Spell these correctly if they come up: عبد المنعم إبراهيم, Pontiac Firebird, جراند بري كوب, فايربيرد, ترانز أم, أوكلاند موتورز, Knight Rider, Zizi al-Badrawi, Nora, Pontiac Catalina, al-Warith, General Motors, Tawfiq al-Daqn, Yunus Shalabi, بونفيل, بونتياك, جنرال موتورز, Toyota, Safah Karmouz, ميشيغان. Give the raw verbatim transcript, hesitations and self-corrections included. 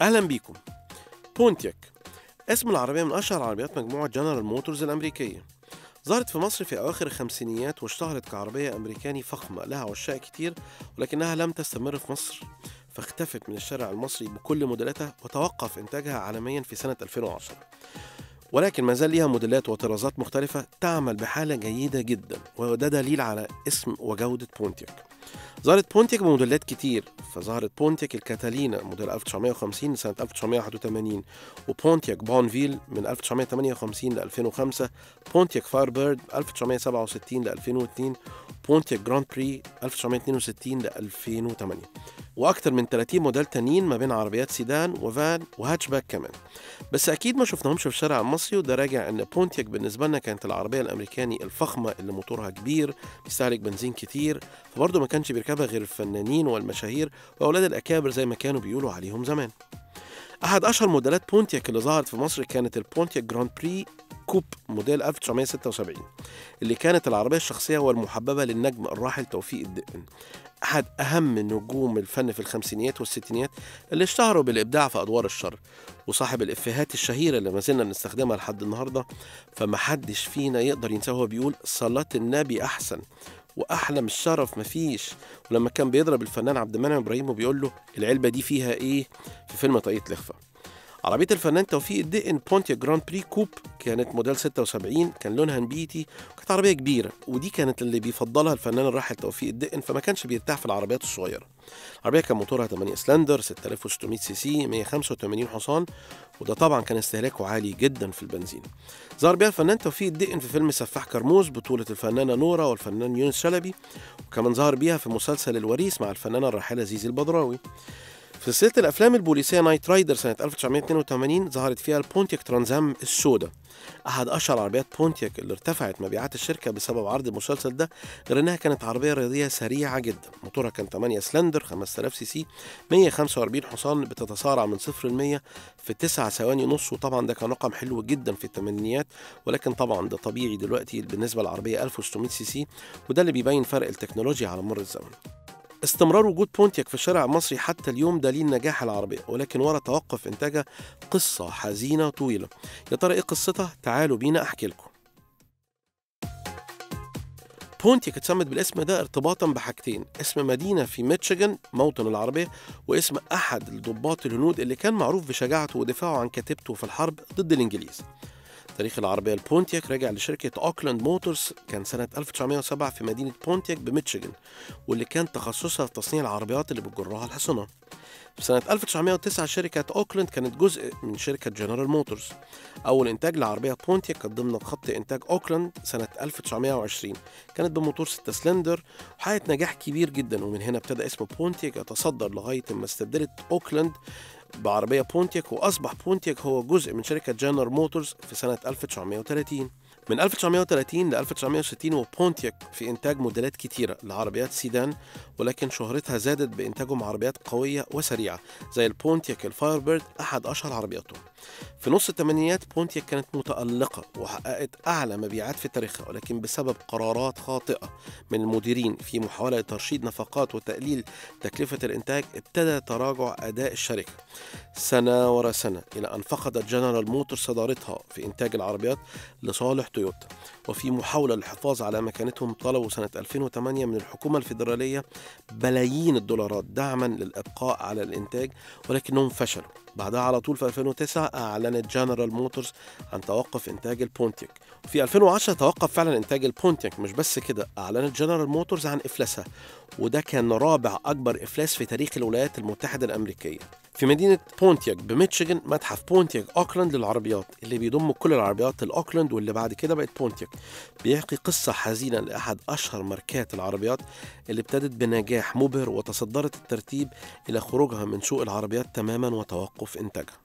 أهلا بيكم. بونتياك اسم العربية من أشهر عربيات مجموعة جنرال موتورز الأمريكية. ظهرت في مصر في أواخر الخمسينيات واشتهرت كعربية أمريكاني فخمة لها عشاق كتير، ولكنها لم تستمر في مصر فاختفت من الشارع المصري بكل موديلاتها، وتوقف إنتاجها عالميا في سنة ألفين وعشرة. ولكن ما زال ليها موديلات وطرازات مختلفة تعمل بحالة جيدة جدا، وده دليل على اسم وجودة بونتياك. ظهرت بونتياك بموديلات كتير، فظهرت بونتياك الكاتالينا موديل ألف وتسعمية وخمسين لسنة ألف وتسعمية وواحد وتمانين، وبونتياك بونفيل من ألف وتسعمية وتمانية وخمسين ل ألفين وخمسة، بونتياك فايربيرد ألف وتسعمية وسبعة وستين ل ألفين واتنين، بونتياك جراند بري ألف وتسعمية واتنين وستين ل ألفين وتمانية، واكتر من تلاتين موديل تانيين ما بين عربيات سيدان وفان وهاتشباك كمان. بس اكيد ما شفناهمش في الشارع المصري، وده راجع ان بونتياك بالنسبه لنا كانت العربيه الامريكاني الفخمه اللي موتورها كبير بيستهلك بنزين كتير، فبرضه ما كانش بيركبها غير الفنانين والمشاهير واولاد الاكابر زي ما كانوا بيقولوا عليهم زمان. احد اشهر موديلات بونتياك اللي ظهرت في مصر كانت البونتياك جراند بري كوب موديل ألف وتسعمية وستة وسبعين، اللي كانت العربيه الشخصيه والمحببه للنجم الراحل توفيق الدقن، أحد أهم نجوم الفن في الخمسينيات والستينيات اللي اشتهروا بالإبداع في أدوار الشر، وصاحب الإفيهات الشهيرة اللي ما زلنا نستخدمها لحد النهاردة، فمحدش فينا يقدر ينساه وهو بيقول صلاة النبي أحسن وأحلى من الشرف مفيش. ولما كان بيضرب الفنان عبد المنعم إبراهيم وبيقول له العلبة دي فيها إيه في فيلم طاقية لخفة. عربية الفنان توفيق الدقن بونتياك جراند بري كوب كانت موديل ستة وسبعين، كان لونها نبيتي وكانت عربية كبيرة، ودي كانت اللي بيفضلها الفنان الراحل توفيق الدقن، فما كانش بيرتاح في العربيات الصغيرة. العربية كان موتورها تمانية سلندر، ستة آلاف وستمية سي سي، مية وخمسة وتمانين حصان، وده طبعا كان استهلاكه عالي جدا في البنزين. ظهر بيها الفنان توفيق الدقن في فيلم سفاح كرموز بطولة الفنانة نورا والفنان يونس شلبي، وكمان ظهر بيها في مسلسل الوريث مع الفنانة الراحلة زيزي البدراوي. في سلسلة الأفلام البوليسية نايت رايدر سنة ألف وتسعمية واتنين وتمانين ظهرت فيها البونتياك ترانز أم السوداء، أحد أشهر عربيات بونتياك اللي ارتفعت مبيعات الشركة بسبب عرض المسلسل ده، غير إنها كانت عربية رياضية سريعة جدا، موتورها كان تمانية سلندر، خمسة آلاف سي سي، مية وخمسة وأربعين حصان، بتتسارع من صفر ل مية في تسع ثواني ونص، وطبعا ده كان رقم حلو جدا في الثمانينيات، ولكن طبعا ده طبيعي دلوقتي بالنسبة للعربية ألف وستمية سي سي، وده اللي بيبين فرق التكنولوجيا على مر الزمن. استمرار وجود بونتياك في الشارع المصري حتى اليوم دليل نجاح العربية، ولكن ورا توقف إنتاجها قصة حزينة طويلة. يا ترى إيه قصتها؟ تعالوا بينا أحكي لكم. بونتياك اتسمت بالاسم ده ارتباطا بحاجتين، اسم مدينة في ميشيغان موطن العربية، واسم أحد الضباط الهنود اللي كان معروف بشجاعته ودفاعه عن كتيبته في الحرب ضد الإنجليز. تاريخ العربية البونتياك راجع لشركة أوكلاند موتورز، كان سنة ألف وتسعمية وسبعة في مدينة بونتياك بميشيغان، واللي كان تخصصها في تصنيع العربيات اللي بتجرها الحصنة. في سنة ألف وتسعمية وتسعة شركة أوكلاند كانت جزء من شركة جنرال موتورز. أول إنتاج لعربية بونتياك كانت ضمن خط إنتاج أوكلاند سنة ألف وتسعمية وعشرين، كانت بموتور ستة سلندر وحققت نجاح كبير جدا، ومن هنا ابتدى اسم بونتياك يتصدر لغاية ما استبدلت أوكلاند بعربية بونتياك، وأصبح بونتياك هو جزء من شركة جنرال موتورز في سنة ألف وتسعمية وتلاتين. من ألف وتسعمية وتلاتين ل ألف وتسعمية وستين وبونتياك في إنتاج موديلات كتيرة لعربيات سيدان، ولكن شهرتها زادت بإنتاجهم عربيات قوية وسريعة زي البونتياك الفايربيرد أحد أشهر عربياتهم. في نص الثمانينيات بونتياك كانت متألقة وحققت أعلى مبيعات في تاريخها، ولكن بسبب قرارات خاطئة من المديرين في محاولة لترشيد نفقات وتقليل تكلفة الإنتاج ابتدى تراجع أداء الشركة سنة ورا سنة، إلى أن فقدت جنرال موتور صدارتها في إنتاج العربيات لصالح تويوتا. وفي محاولة للحفاظ على مكانتهم طلبوا سنة ألفين وتمانية من الحكومة الفيدرالية بلايين الدولارات دعما للإبقاء على الإنتاج، ولكنهم فشلوا. بعدها على طول في ألفين وتسعة أعلنت جنرال موتورز عن توقف إنتاج البونتياك، وفي ألفين وعشرة توقف فعلا إنتاج البونتياك. مش بس كده، أعلنت جنرال موتورز عن إفلاسها، وده كان رابع أكبر إفلاس في تاريخ الولايات المتحدة الأمريكية. في مدينة بونتياك بميشيغان متحف بونتياك أوكلاند للعربيات، اللي بيضم كل العربيات الأوكلاند واللي بعد كده بقت بونتياك، بيحكي قصة حزينة لأحد أشهر ماركات العربيات اللي ابتدت بنجاح مبهر وتصدرت الترتيب إلى خروجها من سوق العربيات تماما وتوقف إنتاجها.